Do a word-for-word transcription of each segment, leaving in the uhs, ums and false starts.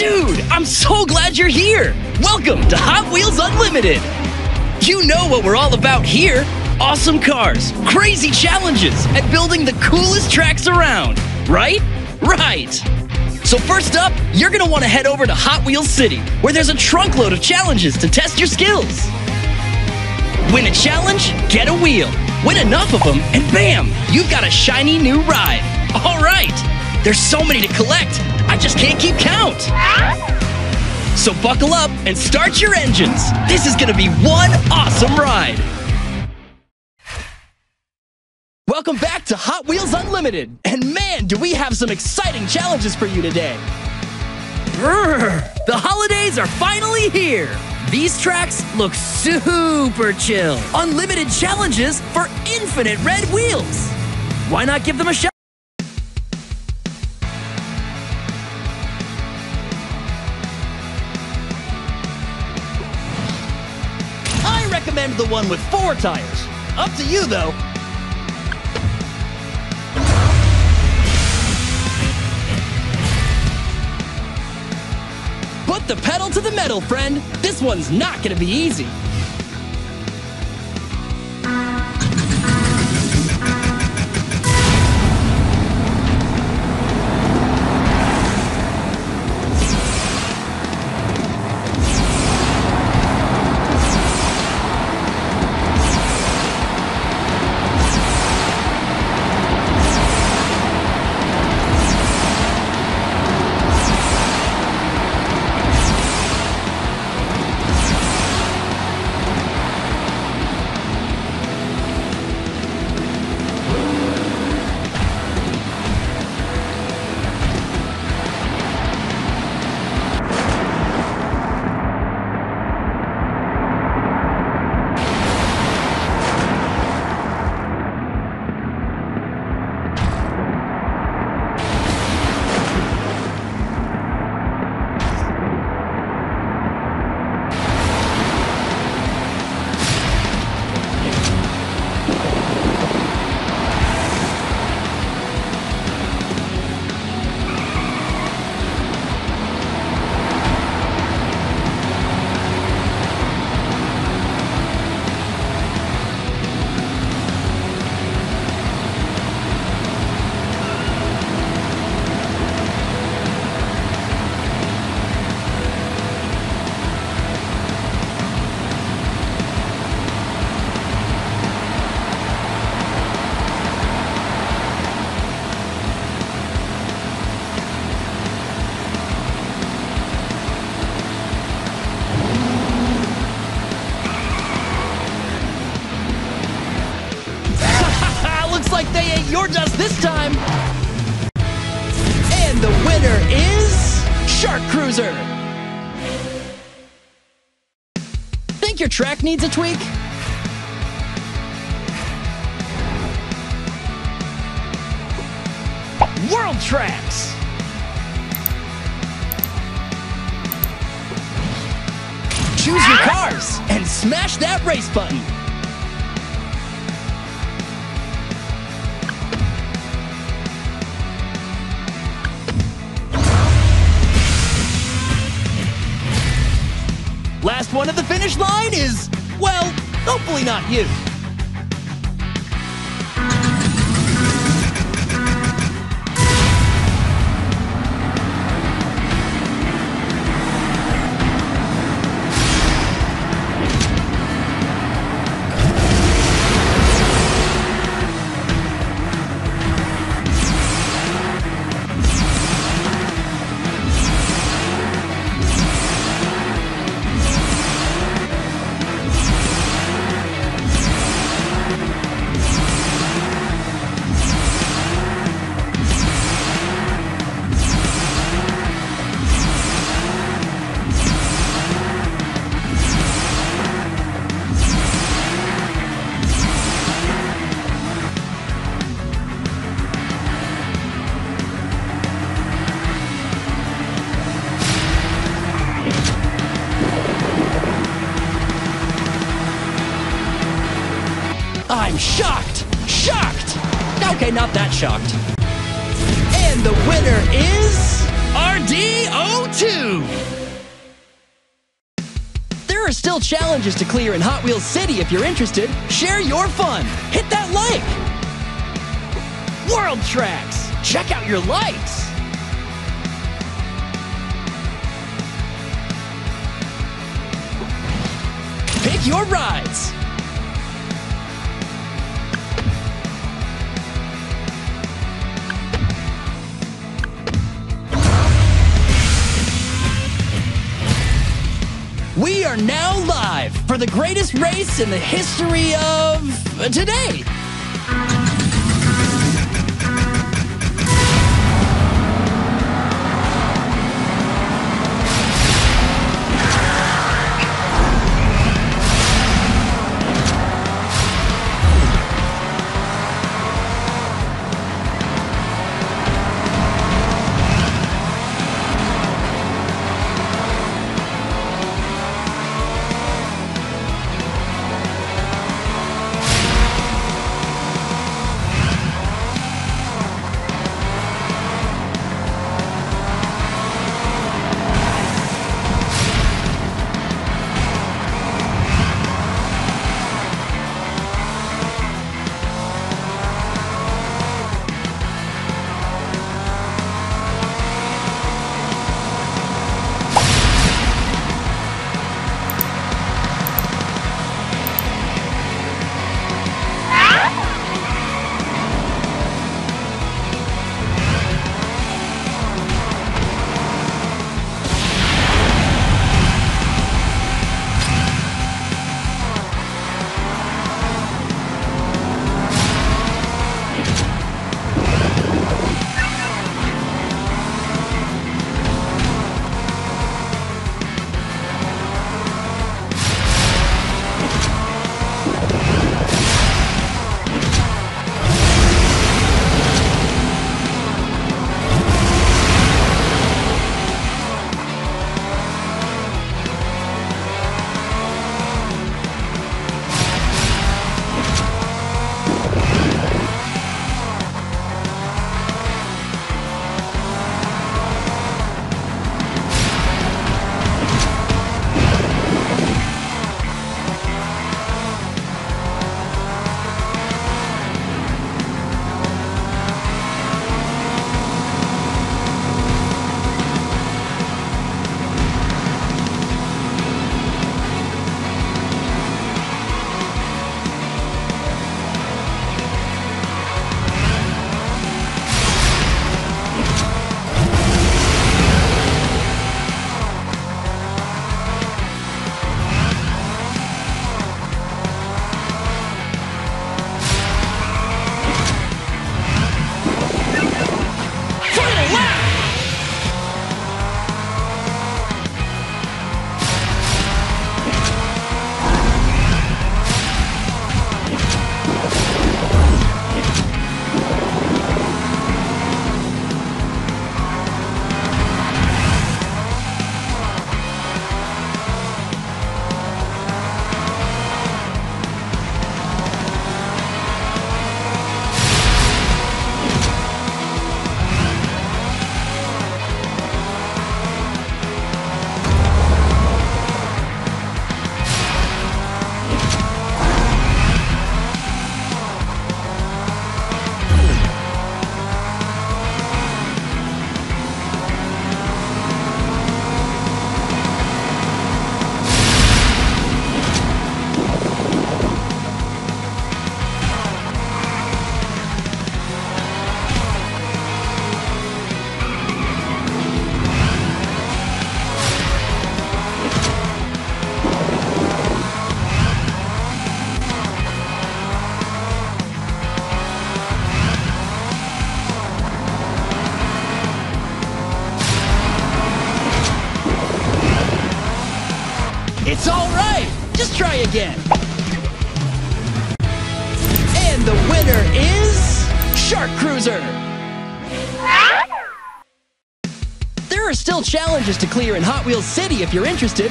Dude, I'm so glad you're here! Welcome to Hot Wheels Unlimited! You know what we're all about here. Awesome cars, crazy challenges, and building the coolest tracks around. Right? Right! So first up, you're gonna wanna head over to Hot Wheels City, where there's a trunkload of challenges to test your skills. Win a challenge, get a wheel. Win enough of them, and bam! You've got a shiny new ride. All right! There's so many to collect, I just can't keep count. So buckle up and start your engines. This is gonna be one awesome ride. Welcome back to Hot Wheels Unlimited. And man, do we have some exciting challenges for you today. Brr, the holidays are finally here. These tracks look super chill. Unlimited challenges for infinite red wheels. Why not give them a shot? I recommend the one with four tires. Up to you though. Put the pedal to the metal, friend. This one's not gonna be easy. You're just this time. And the winner is Shark Cruiser. Think your track needs a tweak? World Tracks. Choose your cars and smash that race button. Last one of the finish line is, well, hopefully not you. I'm shocked! Shocked! Okay, not that shocked. And the winner is R D zero two! still challenges to clear in Hot Wheels City if you're interested. Share your fun. Hit that like. World Tracks. Check out your lights. Pick your rides. We are now live for the greatest race in the history of today. It's all right. Just try again. And the winner is Shark Cruiser. There are still challenges to clear in Hot Wheels City if you're interested.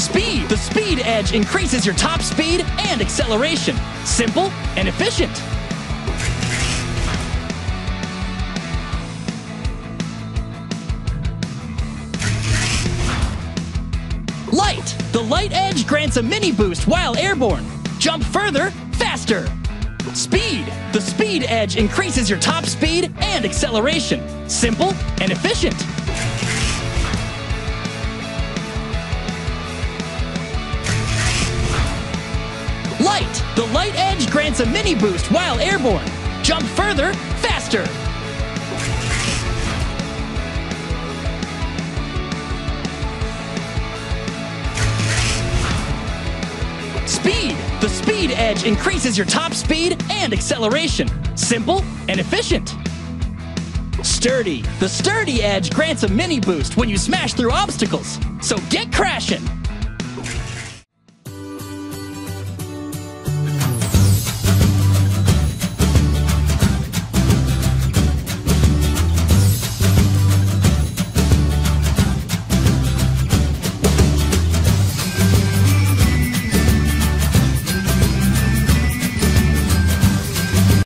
Speed, the Speed Edge increases your top speed and acceleration. Simple and efficient. Light. The Light Edge grants a mini boost while airborne. Jump further, faster. Speed. The Speed Edge increases your top speed and acceleration. Simple and efficient. Light. The Light Edge grants a mini boost while airborne. Jump further, faster. Speed. The Speed Edge increases your top speed and acceleration. Simple and efficient. Sturdy. The Sturdy Edge grants a mini boost when you smash through obstacles. So get crashing!